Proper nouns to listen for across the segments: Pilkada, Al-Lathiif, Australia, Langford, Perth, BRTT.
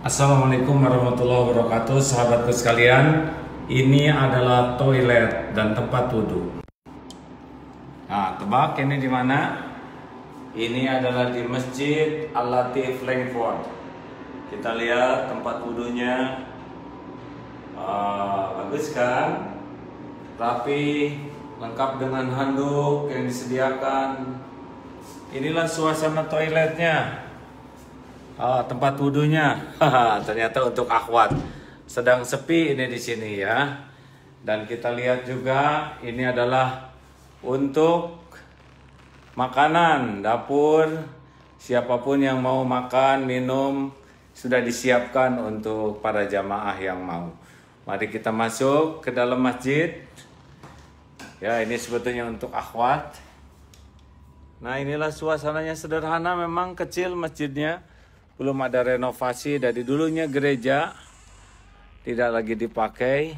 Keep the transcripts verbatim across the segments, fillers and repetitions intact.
Assalamualaikum warahmatullahi wabarakatuh, sahabatku sekalian. Ini adalah toilet dan tempat wudhu. Nah, tebak ini di mana? Ini adalah di Masjid Al-Lathiif Langford. Kita lihat tempat wudhunya, uh, bagus kan? Rapi, lengkap dengan handuk yang disediakan. Inilah suasana toiletnya. Oh, tempat wudhunya ternyata untuk akhwat. Sedang sepi ini di sini ya. Dan kita lihat juga ini adalah untuk makanan, dapur. Siapapun yang mau makan, minum sudah disiapkan untuk para jamaah yang mau. Mari kita masuk ke dalam masjid. Ya, ini sebetulnya untuk akhwat. Nah, inilah suasananya sederhana, memang kecil masjidnya. Belum ada renovasi, dari dulunya gereja, tidak lagi dipakai.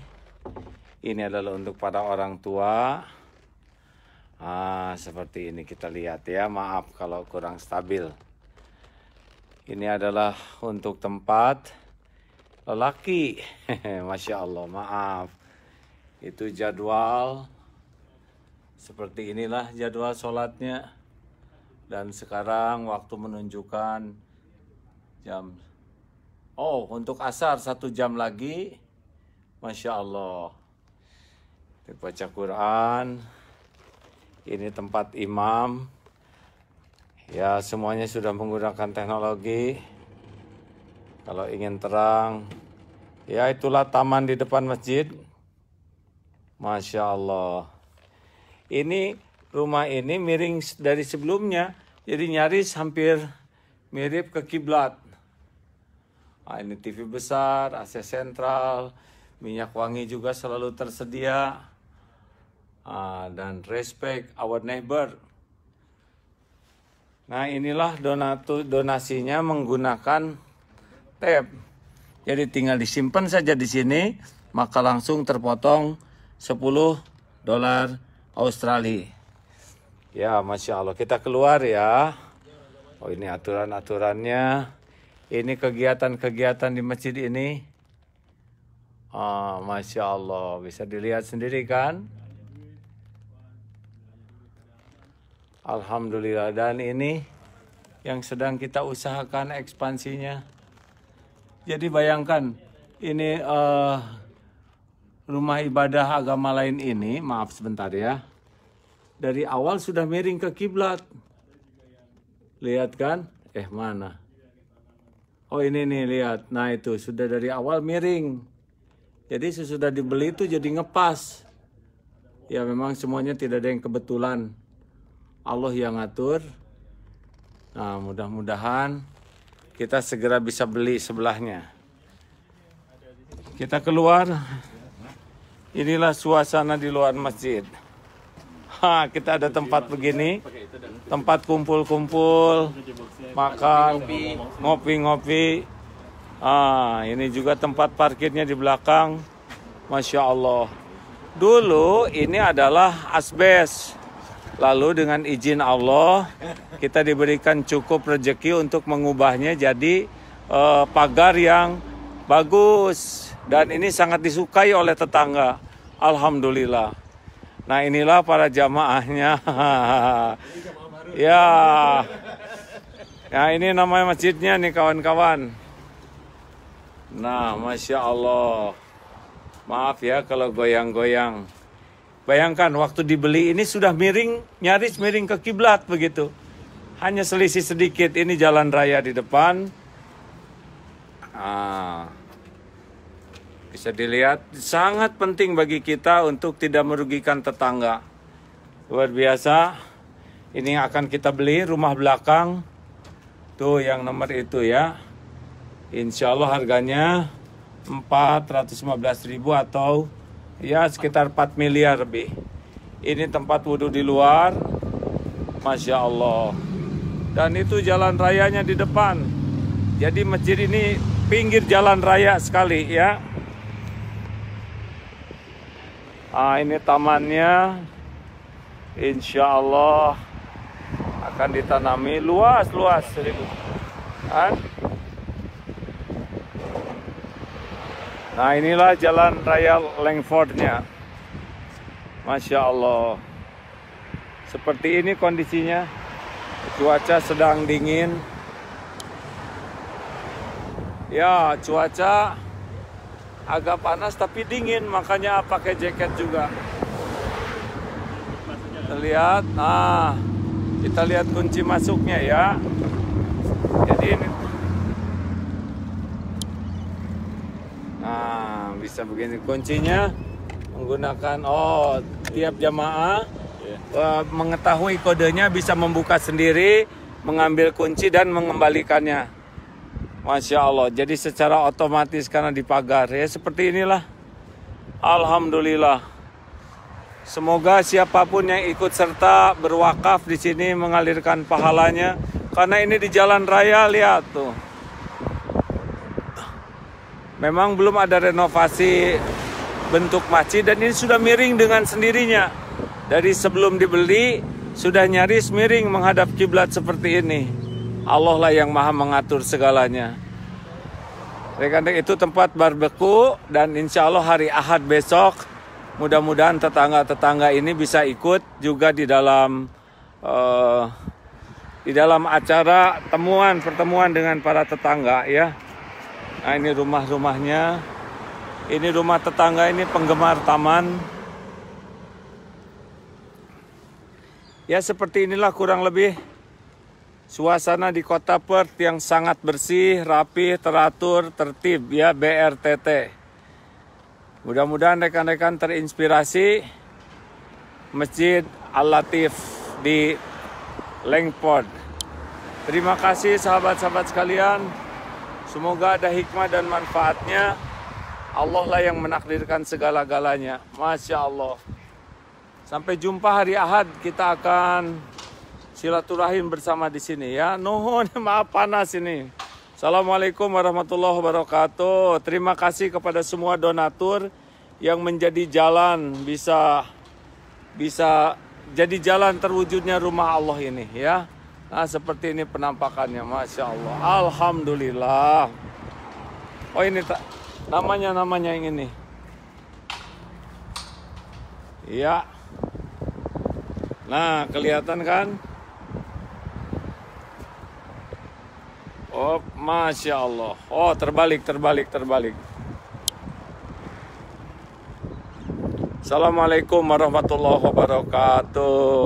Ini adalah untuk para orang tua. Ah, seperti ini kita lihat ya, maaf kalau kurang stabil. Ini adalah untuk tempat lelaki. Masya Allah, maaf. Itu jadwal. Seperti inilah jadwal sholatnya. Dan sekarang waktu menunjukkan jam. Oh, untuk asar satu jam lagi. Masya Allah. Baca Quran. Ini tempat imam. Ya, semuanya sudah menggunakan teknologi. Kalau ingin terang. Ya, itulah taman di depan masjid. Masya Allah. Ini rumah ini miring dari sebelumnya. Jadi nyaris hampir mirip ke kiblat. Nah, ini T V besar, A C sentral, minyak wangi juga selalu tersedia. Nah, dan respect our neighbor. Nah, inilah donatu, donasinya menggunakan tab. Jadi tinggal disimpan saja di sini, maka langsung terpotong sepuluh dolar Australia. Ya, Masya Allah. Kita keluar ya. Oh, ini aturan-aturannya. Ini kegiatan-kegiatan di masjid ini. Ah, Masya Allah. Bisa dilihat sendiri kan? Alhamdulillah. Dan ini yang sedang kita usahakan ekspansinya. Jadi bayangkan. Ini uh, rumah ibadah agama lain ini. Maaf sebentar ya. Dari awal sudah miring ke kiblat. Lihat kan? Eh mana? Oh, ini nih, lihat. Nah, itu sudah dari awal miring. Jadi sesudah dibeli itu jadi ngepas. Ya, memang semuanya tidak ada yang kebetulan. Allah yang ngatur. Nah, mudah-mudahan kita segera bisa beli sebelahnya. Kita keluar. Inilah suasana di luar masjid. Ha, kita ada tempat begini. Tempat kumpul-kumpul, makan, ngopi-ngopi. Ah, ini juga tempat parkirnya di belakang. Masya Allah. Dulu ini adalah asbes. Lalu dengan izin Allah, kita diberikan cukup rezeki untuk mengubahnya jadi eh, pagar yang bagus. Dan ini sangat disukai oleh tetangga. Alhamdulillah. Nah, inilah para jamaahnya. Ya, nah ini namanya masjidnya nih kawan-kawan. Nah, Masya Allah. Maaf ya kalau goyang-goyang. Bayangkan waktu dibeli ini sudah miring, nyaris miring ke kiblat begitu. Hanya selisih sedikit. Ini jalan raya di depan. Nah, bisa dilihat. Sangat penting bagi kita untuk tidak merugikan tetangga. Luar biasa. Ini akan kita beli rumah belakang. Tuh yang nomor itu ya. Insya Allah harganya empat ratus lima belas ribu atau ya sekitar empat miliar lebih. Ini tempat wudhu di luar. Masya Allah. Dan itu jalan rayanya di depan. Jadi masjid ini pinggir jalan raya sekali ya. Ah, ini tamannya. Insya Allah akan ditanami luas-luas seribu. Kan? Nah, inilah jalan raya Langfordnya. Masya Allah. Seperti ini kondisinya. Cuaca sedang dingin. Ya, cuaca agak panas tapi dingin, makanya pakai jaket juga. Terlihat, nah kita lihat kunci masuknya ya. Jadi ini, nah bisa begini kuncinya menggunakan oh tiap jamaah yeah. mengetahui kodenya bisa membuka sendiri, mengambil kunci dan mengembalikannya. Masya Allah. Jadi secara otomatis karena dipagar ya seperti inilah. Alhamdulillah. Semoga siapapun yang ikut serta berwakaf di sini mengalirkan pahalanya. Karena ini di jalan raya, lihat tuh. Memang belum ada renovasi bentuk masjid dan ini sudah miring dengan sendirinya. Dari sebelum dibeli, sudah nyaris miring menghadap kiblat seperti ini. Allah lah yang maha mengatur segalanya. Rekan-rekan, itu tempat barbeku dan insya Allah hari Ahad besok, mudah-mudahan tetangga-tetangga ini bisa ikut juga di dalam uh, di dalam acara temuan pertemuan dengan para tetangga ya. Nah, ini rumah-rumahnya. Ini rumah tetangga ini penggemar taman. Ya seperti inilah kurang lebih suasana di kota Perth yang sangat bersih, rapi, teratur, tertib ya B R T T. Mudah-mudahan rekan-rekan terinspirasi Masjid Al-Lathiif di Langford. Terima kasih sahabat-sahabat sekalian. Semoga ada hikmah dan manfaatnya. Allah lah yang menakdirkan segala-galanya. Masya Allah. Sampai jumpa hari Ahad. Kita akan silaturahim bersama di sini ya. Nuhun, maaf panas ini. Assalamualaikum warahmatullahi wabarakatuh. Terima kasih kepada semua donatur yang menjadi jalan bisa bisa jadi jalan terwujudnya rumah Allah ini ya. Nah seperti ini penampakannya, masya Allah. Alhamdulillah. Oh ini namanya namanya yang ini. Ya. Nah kelihatan kan? Oh, Masya Allah. Oh, terbalik, terbalik, terbalik. Assalamualaikum warahmatullahi wabarakatuh.